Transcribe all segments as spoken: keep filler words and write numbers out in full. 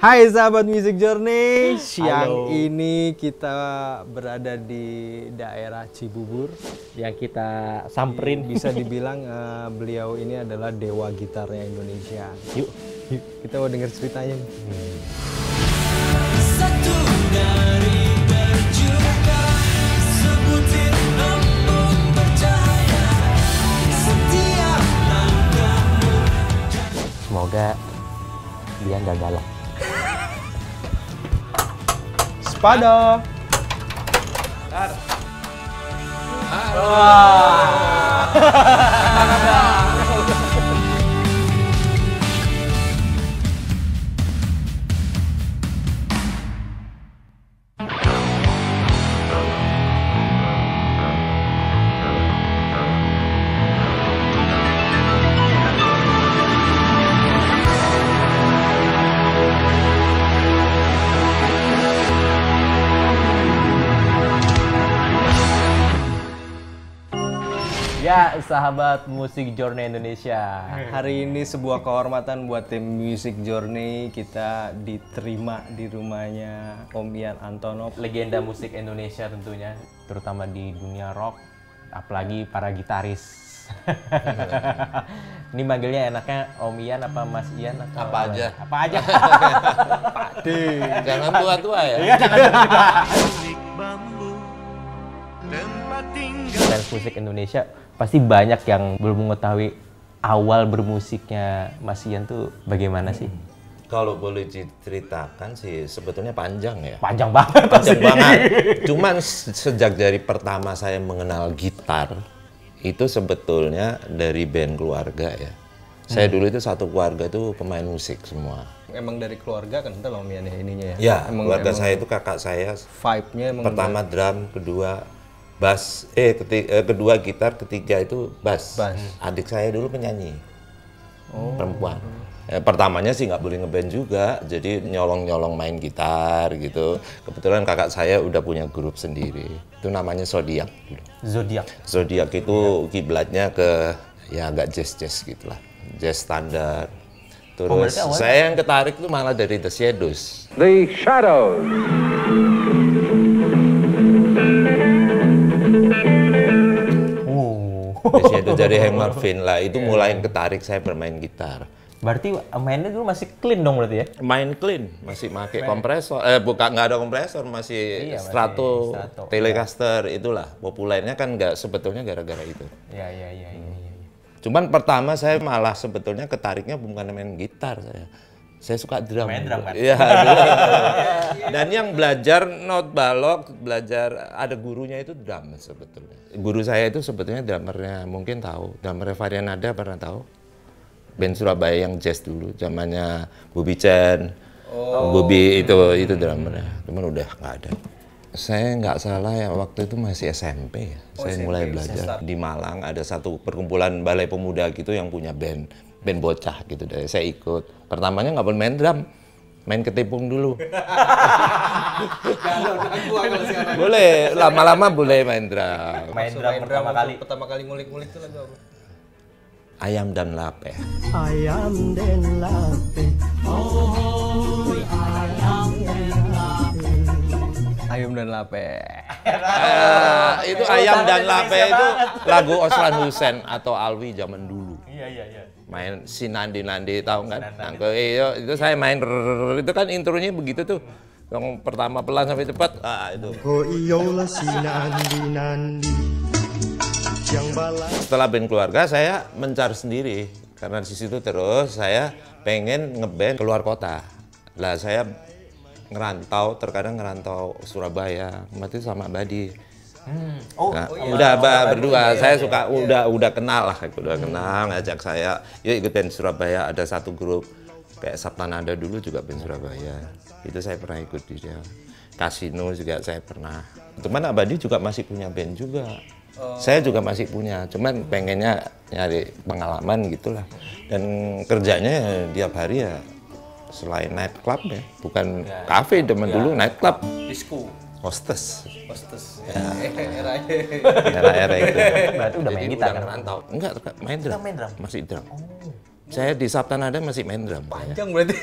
Hai sahabat Music Journey, siang Halo. ini kita berada di daerah Cibubur yang kita samperin. Bisa dibilang uh, beliau ini adalah dewa gitarnya Indonesia. Yuk, yuk kita mau dengar ceritanya. Hmm. Satu dari berjuta sebutir embun bercahaya, setiap langkahmu. Semoga dia nggak galak. Pada. Dar. Wah. Ya, sahabat Music Journey Indonesia. Hari ini sebuah kehormatan buat tim Music Journey. Kita diterima di rumahnya Om Ian Antono, legenda musik Indonesia tentunya, terutama di dunia rock, apalagi para gitaris. Ini manggilnya enaknya Om Ian apa Mas Ian atau apa aja? Apa aja? Pak D. Jangan tua-tua ya. Iya, fans musik Indonesia pasti banyak yang belum mengetahui awal bermusiknya Mas Ian tuh bagaimana sih? Hmm. Kalau boleh diceritakan sih sebetulnya panjang ya. Panjang banget. Panjang sih. banget. Cuman sejak dari pertama saya mengenal gitar itu sebetulnya dari band keluarga ya. Saya hmm. dulu itu satu keluarga tuh pemain musik semua. Emang dari keluarga kan entah loh Mian ya ininya ya. Ya, emang, keluarga emang saya itu kakak saya. Vibe-nya emang pertama dari... drum, kedua bass, eh, ketiga, eh kedua gitar, ketiga itu bass. bass. Adik saya dulu penyanyi, oh. perempuan. Eh, pertamanya sih nggak boleh ngeband juga, jadi nyolong-nyolong main gitar gitu. Kebetulan kakak saya udah punya grup sendiri, itu namanya Zodiac. Zodiac. Zodiac itu kiblatnya ke ya agak jazz-jazz gitulah, jazz standar. Terus oh, saya yang ketarik tuh malah dari The Shadows. The Shadows. Itu dari Henry Martin lah, itu mulai ketarik saya bermain gitar. Berarti mainnya dulu masih clean dong berarti ya? Main clean, masih pakai kompresor, eh bukan nggak ada kompresor, masih iya, strato, strato, telecaster ya. Itulah populernya kan nggak sebetulnya gara-gara itu. Ya, ya, ya, ya, ya. Cuman pertama saya malah sebetulnya ketariknya bukan main gitar saya. Saya suka drum. Main drum kan? Iya. Dan yang belajar not balok, belajar ada gurunya itu drum sebetulnya. Guru saya itu sebetulnya drummernya mungkin tahu, drummer Varianada pernah tahu. Band Surabaya yang jazz dulu, zamannya Bu Bicen, oh. Bobi itu itu drummernya. Cuman udah nggak ada. Saya nggak salah ya waktu itu masih S M P ya. Oh, saya S M P, mulai belajar di Malang ada satu perkumpulan balai pemuda gitu yang punya band band bocah gitu deh. Saya ikut. Pertamanya nggak boleh main drum, main ketipung dulu. Boleh lama-lama boleh main drum. Main drum pertama kali. Pertama kali ngulik-ngulik itu lagu apa? Ayam dan Lape. Ayam dan Lape. Oh, ayam dan Lape. Ayam dan Lape. Uh, itu Ayam dan Lape itu lagu Oslan Hussein atau Alwi zaman dulu. Iya iya iya. Main si Nandi Nandi tahu kan? Nangko iyo itu saya main itu kan intronya begitu tuh. Yang pertama pelan sampai cepat. Ah itu. Go iyolah si Nandi Nandi. Yang balas. Setelah band keluarga saya mencar sendiri karena di situ terus saya pengen ngeband keluar kota. Lah saya ngerantau, terkadang ngerantau Surabaya, mati sama Badi. Hmm. Oh, nah, oh iya. Udah oh, bah, berdua, iya, saya iya, suka iya. udah udah kenal lah, udah hmm. kenal, ngajak saya, yuk ikut band Surabaya, ada satu grup kayak Sabtanada dulu juga band Surabaya, itu saya pernah ikut di dia. Kasino juga saya pernah. Cuman Abadi juga masih punya band juga, oh. saya juga masih punya, cuman pengennya nyari pengalaman gitulah, dan kerjanya tiap hari ya. Selain night club ya, bukan kafe ya, teman ya. Dulu night club. Disco. Hostess. Hostess. Ya. Era era itu. Berarti udah main gitar kan? Enggak, main drum. Masih drum. Oh. Saya di Sabtanada masih main drum. Panjang berarti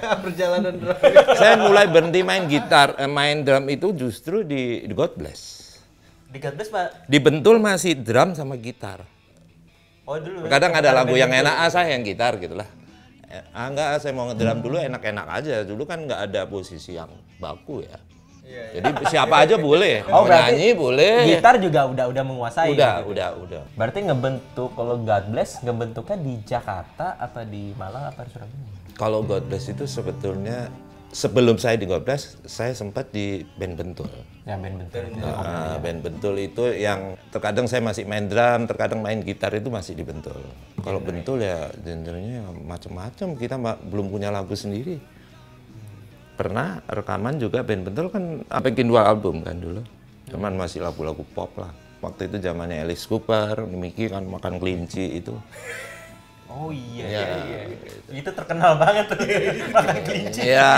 perjalanan drum. Saya mulai berhenti main gitar, main drum itu justru di, di God Bless. Di God Bless, Pak? Di Bentoel masih drum sama gitar. Oh dulu. Kadang ada lagu yang enak, ah saya yang gitar gitulah. Ah enggak, saya mau ngedrum dulu enak-enak aja. Dulu kan nggak ada posisi yang baku ya. Jadi siapa aja boleh, oh, nyanyi boleh. Gitar juga udah udah menguasai. Udah, gitu. udah, udah. Berarti ngebentuk kalau God Bless ngebentuknya di Jakarta apa di Malang apa di Surabaya? Kalau God Bless itu sebetulnya sebelum saya di God Bless, saya sempat di band Bentoel. Ya band Bentoel. Nah, band Bentoel itu yang terkadang saya masih main drum, terkadang main gitar itu masih di Bentoel. Kalau Bentoel ya genrenya macam-macam. Kita belum punya lagu sendiri. Pernah rekaman juga band Bentoel kan bikin dua album kan dulu, cuman masih lagu-lagu pop lah. Waktu itu zamannya Alice Cooper, Miki kan makan kelinci itu. Oh iya, ya, iya, iya. Itu terkenal banget tuh makan kelinci. Iya,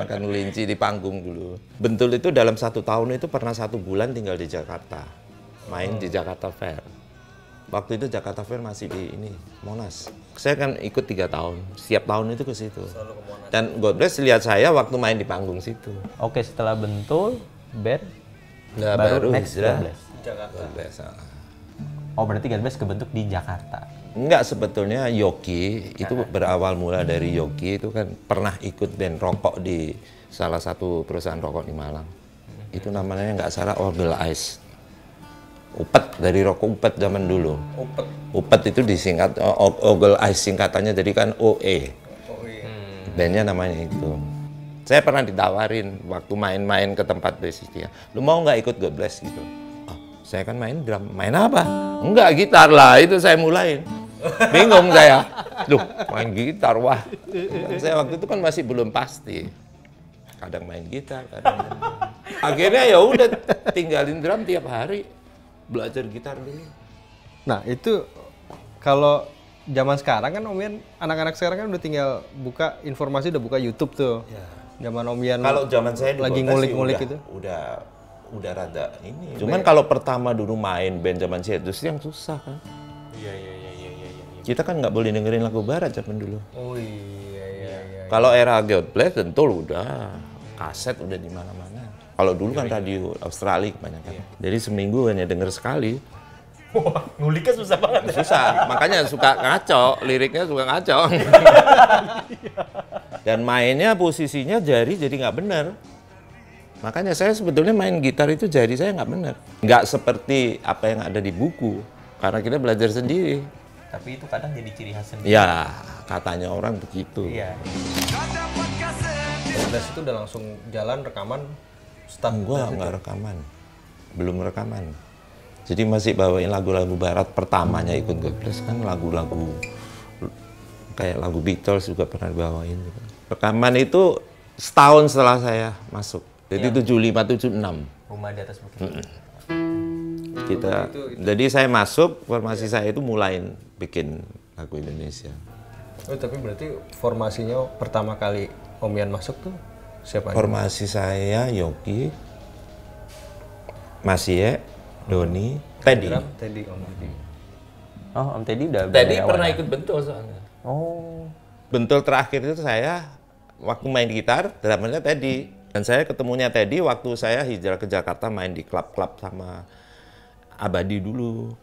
makan kelinci di panggung dulu. Bentoel itu dalam satu tahun itu pernah satu bulan tinggal di Jakarta, main oh. di Jakarta Fair. Waktu itu Jakarta Fair masih di ini Monas. Saya kan ikut tiga tahun, setiap tahun itu ke situ. Dan God Bless lihat saya waktu main di panggung situ. Oke, setelah Bentoel, band nah, baru, baru next God Bless. Jakarta. God Bless. Oh berarti God Bless kebentuk di Jakarta? Enggak, sebetulnya Yogi itu nah. berawal mula dari Yogi itu kan pernah ikut band rokok di salah satu perusahaan rokok di Malang. Itu namanya nggak salah Orbel Ice. Upet, dari rokok Upet zaman dulu. Upet. Upet itu disingkat, Ogle Ice singkatannya, jadi kan O E. Hmm. Bandnya namanya itu. Saya pernah ditawarin waktu main-main ke tempat basicnya. Lu mau nggak ikut God Bless gitu? Oh, saya kan main drum, main apa? Enggak, gitar lah, itu saya mulain. Bingung saya, duh main gitar, wah. Saya waktu itu kan masih belum pasti. Kadang main gitar, kadang main gitar. Akhirnya ya udah tinggalin drum tiap hari. Belajar gitar dulu. Nah itu kalau zaman sekarang kan Om Ian, anak-anak sekarang kan udah tinggal buka informasi, udah buka YouTube tuh. Ya. Zaman Om Ian kalau zaman saya lagi ngulik-ngulik itu. Udah, udah rada ini. Cuman kalau pertama dulu main band zaman saya justru yang susah kan. Iya iya iya iya. Ya, ya. Kita kan nggak boleh dengerin lagu barat zaman dulu. Oh iya iya. Ya. Kalau era God Bless tentu udah kaset udah di mana-mana. Kalau dulu kan radio Australia kebanyakan. Iya. Jadi seminggu hanya denger sekali. Wah, nguliknya susah banget. Susah, makanya suka ngaco, liriknya suka ngaco. Dan mainnya posisinya jari jadi nggak benar. Makanya saya sebetulnya main gitar itu jari saya nggak benar. Nggak seperti apa yang ada di buku, karena kita belajar sendiri. Tapi itu kadang jadi ciri khas sendiri. Ya, katanya orang begitu. Iya. Terus itu udah langsung jalan rekaman. Enggak, enggak rekaman. Belum rekaman. Jadi masih bawain lagu-lagu barat pertamanya ikut God Bless kan lagu-lagu kayak lagu Beatles juga pernah bawain. Rekaman itu setahun setelah saya masuk. Jadi ya. tujuh puluh lima tujuh puluh enam. Rumah di atas Bukit. Mm-mm. Kita itu, itu. Jadi saya masuk, formasi ya. Saya itu mulain bikin lagu Indonesia. Oh, tapi berarti formasinya pertama kali Om Ian masuk tuh siapa? Formasi saya Yogi, Masye, Doni, Teddy. Teddy, Om Teddy. Oh, Om Teddy udah. Teddy pernah ikut Bentoel soalnya. Oh. Bentoel terakhir itu saya waktu main gitar, drummernya Teddy. Dan saya ketemunya Teddy waktu saya hijrah ke Jakarta main di klub-klub sama Abadi dulu.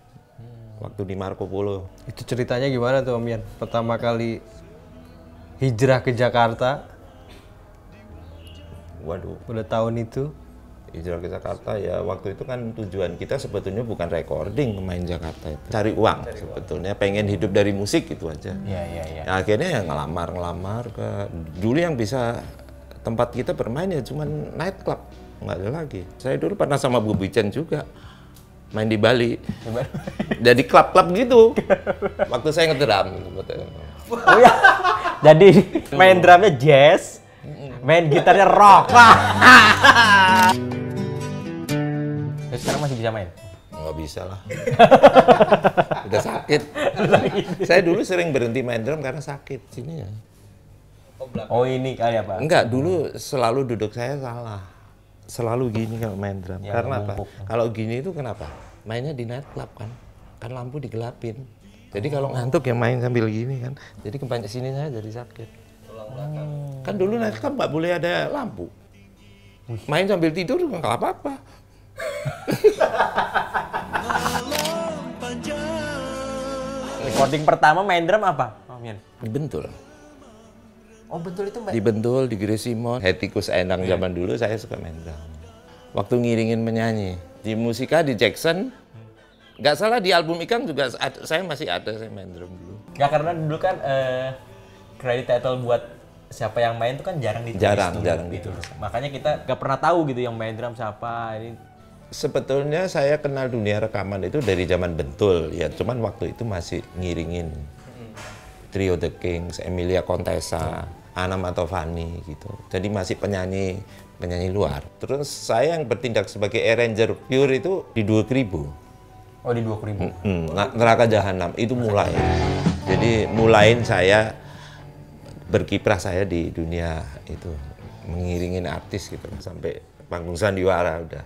Waktu di Marco Polo. Itu ceritanya gimana tuh Om Ian? Pertama kali hijrah ke Jakarta. Waduh. Udah tahun itu? Hijrah ke Jakarta ya, waktu itu kan tujuan kita sebetulnya bukan recording main Jakarta itu. Cari uang Cari sebetulnya, uang. Pengen hidup dari musik itu aja. Iya, iya, iya. Nah, akhirnya ya ngelamar-ngelamar ke... Dulu yang bisa tempat kita bermain ya cuma night club. Nggak ada lagi. Saya dulu pernah sama Bu Bicen juga. Main di Bali. Jadi klub-klub gitu. Waktu saya ngedram. Oh ya? Jadi main drumnya jazz. Main gitarnya rock lah. Sekarang masih bisa main? Nggak bisa lah. Udah sakit. Saya dulu sering berhenti main drum karena sakit sini ya. Oh ini kayak apa? Enggak, dulu selalu duduk saya salah. Selalu gini kalau main drum. Ya, karena apa? Kalau gini itu kenapa? Mainnya di nightclub kan, kan lampu digelapin. Jadi kalau ngantuk ya main sambil gini kan. Jadi kebanyak sini saya jadi sakit. Tulang belakang. Hmm. Kan dulu naik kan nggak boleh ada lampu. Main sambil tidur nggak apa-apa. Recording pertama main drum apa? Oh, di Bentoel. Oh, Bentoel itu mbak? Di Bentoel, di Gresimon. Hetikus Endang yeah. Zaman dulu saya suka main drum. Waktu ngiringin menyanyi. Di Musika, di Jackson. Gak salah di album Ikang juga ada, saya masih ada, saya main drum dulu. Gak karena dulu kan uh, credit title buat siapa yang main itu kan jarang ditulis. Jarang, dulu, jarang gitu. Makanya kita gak pernah tahu gitu yang main drum siapa. Ini. Sebetulnya saya kenal dunia rekaman itu dari zaman Bentoel. Ya cuman waktu itu masih ngiringin Trio The Kings, Emilia Contessa, Ana Mantovani gitu. Jadi masih penyanyi penyanyi luar. Terus saya yang bertindak sebagai arranger pure itu di dua ribu. Oh di dua ribu. Mm-hmm. Nah, neraka jahanam itu mulai. Jadi mulain saya berkiprah saya di dunia itu mengiringin artis gitu sampai panggung sandiwara udah.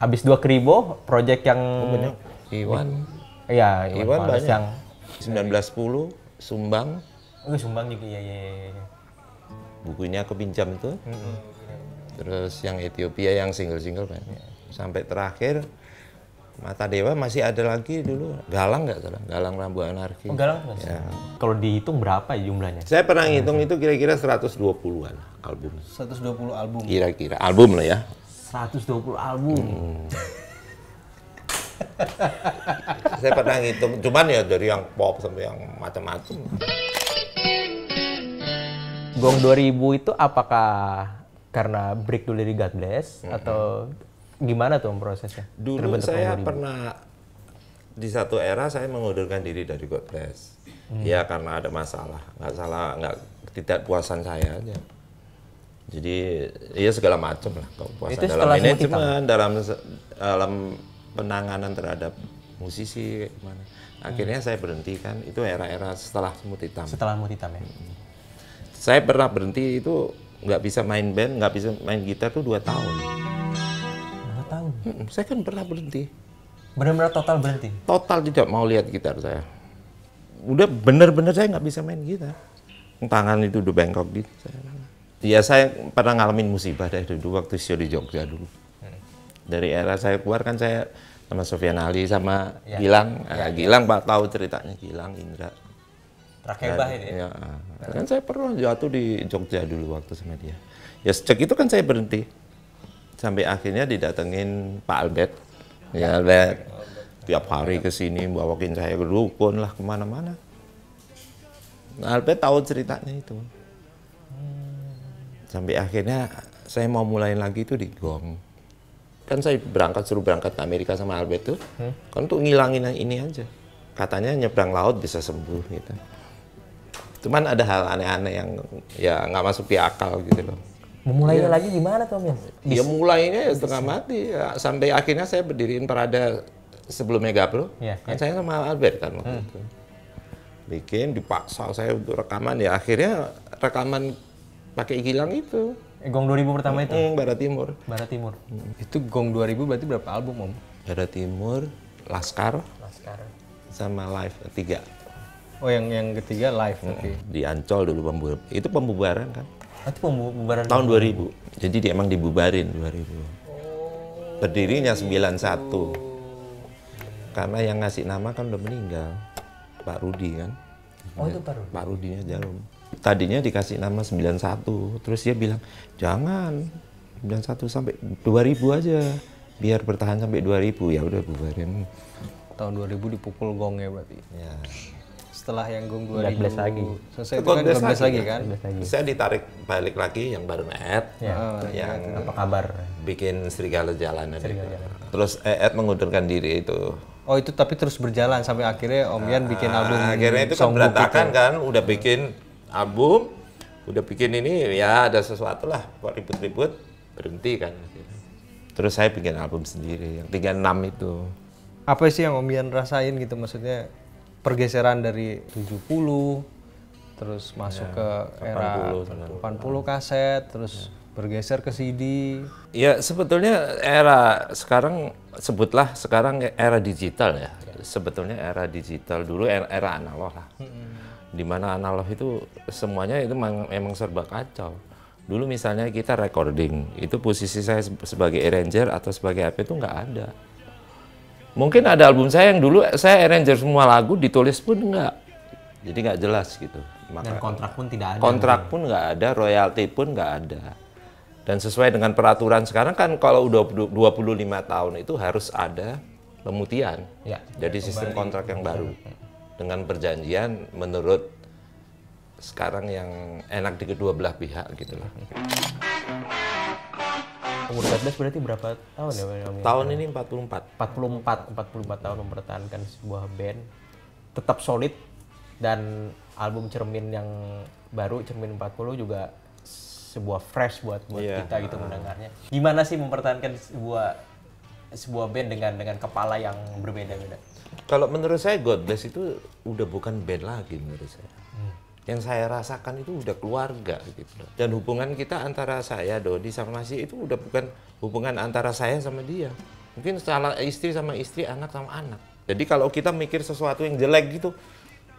Habis dua ribu project yang oh, Iwan. Iya, Iwan, Iwan banyak. Yang seribu sembilan ratus sepuluh Sumbang. Oh, Sumbang juga ya, ya, ya. Bukunya aku pinjam itu. Mm-hmm. Terus yang Ethiopia yang single-single banyak. Sampai terakhir Mata Dewa masih ada lagi dulu. Galang nggak salah, Galang Rambu Anarki. Oh, Galang ya. Kalau dihitung berapa jumlahnya? Saya pernah ngitung itu kira-kira seratus dua puluhan album. seratus dua puluh album? Kira-kira, album lah ya. seratus dua puluh album? Hmm. Saya pernah ngitung, cuman ya dari yang pop sampai yang macam-macam. Gong dua ribu itu apakah karena break dulu dari God Bless? Mm-hmm. Atau gimana tuh prosesnya? Dulu saya pernah di satu era saya mengundurkan diri dari God Bless. Hmm. Ya karena ada masalah, nggak salah, nggak tidak puasan saya aja. Jadi ya segala macam lah kepuasan dalam manajemen, dalam dalam penanganan terhadap musisi gimana. Akhirnya hmm. saya berhenti kan. Itu era-era setelah Semut Hitam. Setelah Semut Hitam ya. Hmm. Saya pernah berhenti itu nggak bisa main band, nggak bisa main gitar tuh dua tahun. Tahun. Hmm, saya kan pernah berhenti. Benar-benar total berhenti? Total tidak mau lihat gitar saya. Udah bener-bener saya nggak bisa main gitar. Tangan itu udah bengkok gitu. Saya. Ya saya pernah ngalamin musibah dari dulu waktu show di Jogja dulu. Hmm. Dari era saya keluar kan saya sama Sofian Ali sama ya. Gilang. Ya, ya. Gilang Pak tahu ceritanya Gilang, Indra. Rakebah ini? Ya. Ya. Kan saya pernah jatuh di Jogja dulu waktu sama dia. Ya sejak itu kan saya berhenti. Sampai akhirnya didatengin Pak Albert, ya Albert tiap hari kesini bawakin saya ke dukun lah kemana-mana. Nah, Albert tahu ceritanya itu. Sampai akhirnya saya mau mulain lagi itu di Gong. Kan saya berangkat suruh berangkat ke Amerika sama Albert tuh, hmm? Kan untuk ngilangin yang ini aja. Katanya nyebrang laut bisa sembuh gitu. Cuman ada hal aneh-aneh yang ya nggak masuk di akal gitu loh. Memulainya ya. Lagi gimana Tom ya? Ya mulainya ya setengah mati ya. Sampai akhirnya saya berdiriin Parada sebelum Megapro ya, kan ya. Saya sama Albert kan waktu hmm. itu bikin dipaksa saya untuk rekaman ya akhirnya rekaman pakai Gilang itu Gong dua ribu pertama itu? Hmm, Barat Timur Barat Timur hmm. Itu Gong dua ribu berarti berapa album Om? Barat Timur, Laskar Laskar sama Live tiga. Oh yang yang ketiga Live hmm. Okay. Di Ancol dulu pembubaran, itu pembubaran kan? Itu pembubaran tahun dua ribu. Jadi dia emang dibubarin dua ribu. Berdirinya sembilan puluh satu. Karena yang ngasih nama kan udah meninggal. Pak Rudi kan. Oh itu Pak Rudi. Pak Rudinya Jarum. Tadinya dikasih nama sembilan puluh satu. Terus dia bilang, "Jangan sembilan puluh satu sampai dua ribu aja. Biar bertahan sampai dua ribu." Ya udah bubarin. Tahun dua ribu dipukul gongnya berarti. Ya. Setelah yang Gong dua ribu lagi. Selesai kan dua belas lagi kan? Lagi. Saya ditarik balik lagi yang baru Ed ya. Oh, yang ya. Apa kabar? Bikin Serigala Jalanan. Serigala Jalanan. Terus Ed mengundurkan diri itu. Oh itu tapi terus berjalan sampai akhirnya Om Ian nah, bikin album. Akhirnya itu kan berantakan itu. Kan, udah bikin album, udah bikin ini ya ada sesuatu lah. Kok ribut-ribut berhenti kan. Terus saya bikin album sendiri yang tiga puluh enam itu. Apa sih yang Om Ian rasain gitu maksudnya? Pergeseran dari tujuh puluh, terus masuk ya, ke era delapan puluh kaset, terus ya. bergeser ke C D. Ya sebetulnya era sekarang, sebutlah sekarang era digital ya. Sebetulnya era digital, dulu era, era analog lah. Di mana analog itu semuanya itu memang serba kacau. Dulu misalnya kita recording, itu posisi saya sebagai arranger atau sebagai apa itu nggak ada. Mungkin ada album saya yang dulu saya arranger semua lagu, ditulis pun nggak. Jadi nggak jelas gitu. Maka dan kontrak pun tidak ada. Kontrak pun nggak ada, royalti pun nggak ada. Dan sesuai dengan peraturan sekarang kan kalau udah dua puluh lima tahun itu harus ada pemutihan. Ya, jadi kembali sistem kontrak yang baru. Dengan perjanjian menurut sekarang yang enak di kedua belah pihak gitu lah. Umur empat belas berarti berapa tahun ya? Tahun ini empat puluh empat. empat puluh empat, empat puluh empat tahun mempertahankan sebuah band tetap solid, dan album Cermin yang baru Cermin empat puluh juga sebuah fresh buat buat yeah. kita gitu mendengarnya. Gimana sih mempertahankan sebuah sebuah band dengan dengan kepala yang berbeda-beda? Kalau menurut saya God Bless itu udah bukan band lagi menurut saya. Hmm. Yang saya rasakan itu udah keluarga gitu. Dan hubungan kita antara saya, Dodi sama si itu udah bukan hubungan antara saya sama dia. Mungkin salah istri sama istri, anak sama anak. Jadi kalau kita mikir sesuatu yang jelek gitu,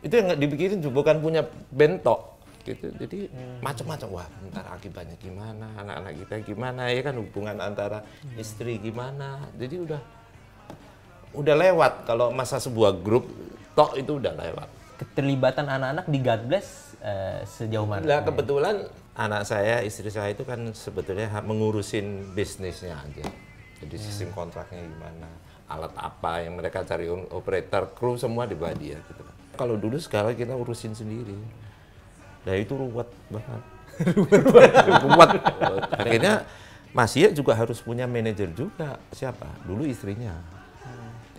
itu yang dipikirin bukan punya bentok gitu. Jadi hmm. macam-macam, wah ntar akibatnya gimana, anak-anak kita gimana, ya kan hubungan antara hmm. istri gimana. Jadi udah Udah lewat, kalau masa sebuah grup, tok itu udah lewat. Keterlibatan anak-anak di God Bless uh, sejauh mana? Nah, kebetulan anak saya, istri saya itu kan sebetulnya mengurusin bisnisnya aja. Jadi hmm. sistem kontraknya gimana, alat apa yang mereka cari, operator, kru semua di Badia gitu. Kalau dulu sekarang kita urusin sendiri, nah itu ruwet banget. ruwet, ruwet. Akhirnya Mas Iya juga harus punya manajer juga, siapa? Dulu istrinya.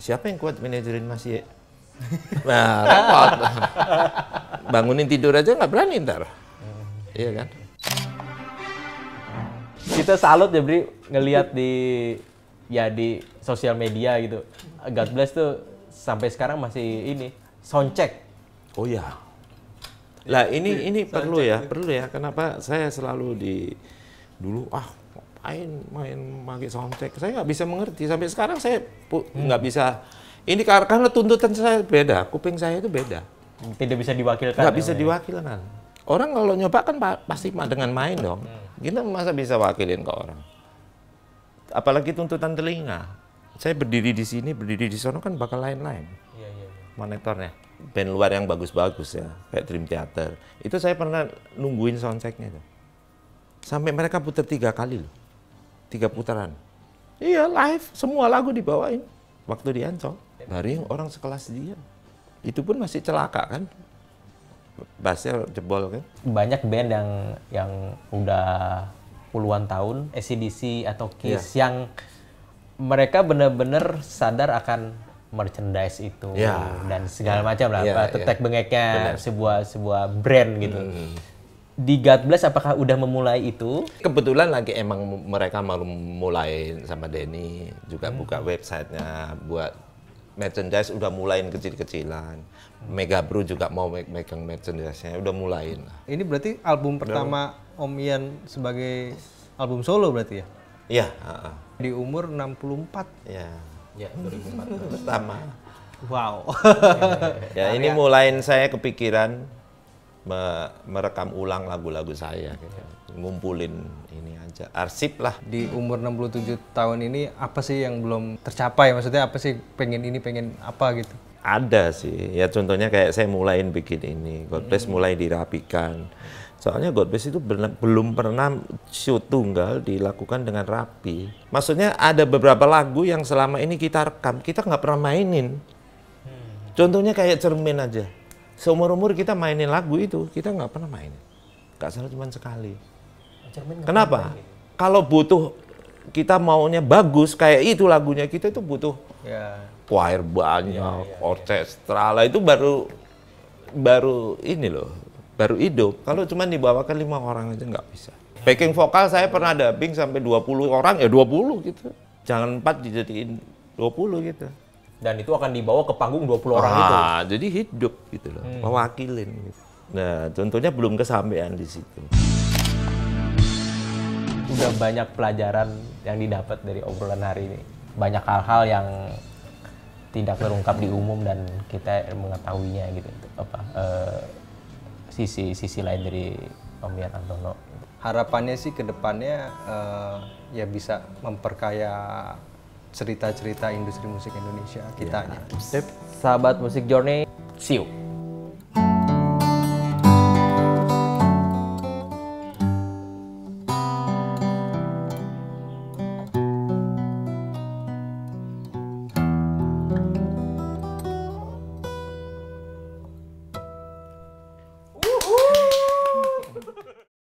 Siapa yang kuat manajerin Mas Ye? Nah, repot. Bangunin tidur aja nggak berani ntar. Hmm. Iya kan? Kita salut ya, Bri, ngelihat di ya di sosial media gitu. God Bless tuh sampai sekarang masih ini soundcheck. Oh ya. Lah ini ini soundcheck perlu ya, perlu ya. Kenapa saya selalu di dulu ah main main pakai soundcheck, saya nggak bisa mengerti sampai sekarang, saya nggak hmm. bisa ini karena tuntutan saya beda, kuping saya itu beda, tidak bisa diwakilkan, nggak ya, bisa ya. diwakilkan. Orang kalau nyoba kan pasti dengan main dong, kita masa bisa wakilin ke orang, apalagi tuntutan telinga. Saya berdiri di sini, berdiri di sono kan bakal lain-lain ya, ya, ya. Monitornya band luar yang bagus-bagus ya kayak Dream Theater itu, saya pernah nungguin soundchecknya tuh sampai mereka putar tiga kali loh. Tiga putaran, iya live, semua lagu dibawain waktu di Ancol. Dari orang sekelas dia, itu pun masih celaka kan, bassnya jebol kan. Banyak band yang yang udah puluhan tahun, A C D C atau Kiss yeah. yang mereka bener-bener sadar akan merchandise itu yeah. dan segala yeah. macam lah, yeah, tetek yeah. bengeknya bener. sebuah sebuah brand gitu. Hmm. Di God Bless apakah udah memulai itu? Kebetulan lagi emang mereka mau mulai sama Denny juga hmm. buka websitenya buat merchandise, udah mulain kecil-kecilan. Hmm. Mega Bro juga mau me megang merchandise-nya, udah mulain. Ini berarti album pertama udah. Om Ian sebagai album solo berarti ya? Iya. Uh-uh. Di umur enam puluh empat? Iya, ya, dua ribu empat belas pertama. Wow. Ya, ya, ya. Ya ini mulain saya kepikiran merekam ulang lagu-lagu saya, ngumpulin ini aja, arsip lah. Di umur enam puluh tujuh tahun ini apa sih yang belum tercapai, maksudnya apa sih pengen ini, pengen apa gitu? Ada sih, ya contohnya kayak saya mulain bikin ini, God Bless mulai dirapikan. Soalnya God Bless itu belum pernah shoot tunggal dilakukan dengan rapi. Maksudnya ada beberapa lagu yang selama ini kita rekam, kita nggak pernah mainin. Contohnya kayak Cermin aja. Seumur-umur kita mainin lagu itu, kita nggak pernah mainin. Nggak salah cuma sekali. Kenapa? Kalau butuh, kita maunya bagus, kayak itu lagunya kita itu butuh ya. Choir banyak, ya, ya, orkestra lah, ya. Itu baru, baru ini loh, baru hidup. Kalau cuma dibawakan lima orang aja nggak bisa. Backing vokal saya pernah dubbing sampai dua puluh orang, ya dua puluh gitu. Jangan empat dijadiin dua puluh gitu. Dan itu akan dibawa ke panggung dua puluh orang ah, itu. Jadi hidup gitu loh, hmm. mewakilin gitu. Nah, contohnya belum kesampaian di situ. juga banyak pelajaran yang didapat dari obrolan hari ini. Banyak hal-hal yang tidak terungkap di umum dan kita mengetahuinya gitu. Apa sisi-sisi uh, lain dari Om Ian Antono. Harapannya sih ke depannya uh, ya bisa memperkaya cerita-cerita industri musik Indonesia kita. Yeah. Sahabat Music Journey, see you.